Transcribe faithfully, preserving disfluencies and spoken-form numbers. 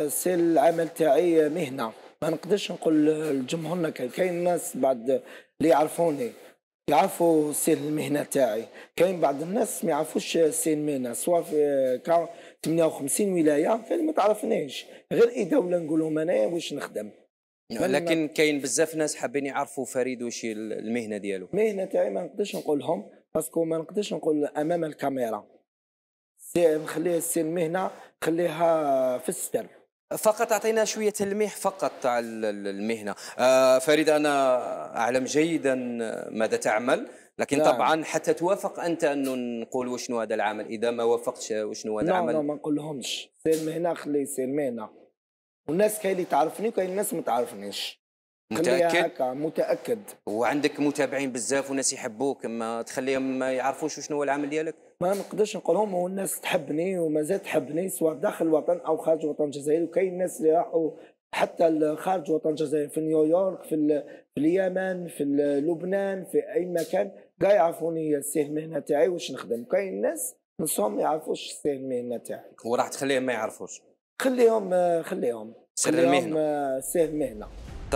السير العمل تاعي مهنه، ما نقدرش نقول لجمهورنا. كاين ناس بعد اللي يعرفوني يعرفوا السير المهنه تاعي، كاين بعض الناس ما يعرفوش السير المهنه، سواء في ثمانية وخمسين ولايه كاين ما تعرفنيش، غير اذا ولا نقولهم انا واش نخدم. لكن كاين بزاف ناس حابين يعرفوا فريد واش المهنه ديالو. المهنه تاعي ما نقدرش نقولهم باسكو ما نقدرش نقول امام الكاميرا، نخليها السير المهنه، نخليها في الستر. فقط اعطينا شويه تلميح فقط تاع المهنه. آه فريد انا اعلم جيدا ماذا تعمل، لكن لا. طبعا حتى توافق انت انه نقول وشنو هذا العمل، اذا ما وافقتش وشنو هذا العمل. لا لا ما نقولهمش سير المهنه، خلي سير المهنه. والناس كاين اللي تعرفني وكاين الناس ما تعرفنيش. متاكد هكا؟ متاكد. وعندك متابعين بزاف وناس يحبوك، ما تخليهم ما يعرفوش وشنو هو العمل ديالك؟ ما نقدرش نقولهم، والناس تحبني ومازال تحبني سواء داخل الوطن او خارج وطن الجزائر. وكاين ناس اللي راحوا حتى خارج وطن الجزائر، في نيويورك، في اليمن، في لبنان، في اي مكان، كاع يعرفوني السير المهنه تاعي واش نخدم. كاين ناس نصهم ما يعرفوش السير المهنه تاعي. وراح تخليهم ما يعرفوش؟ خليهم خليهم سر المهنه، سير المهنه.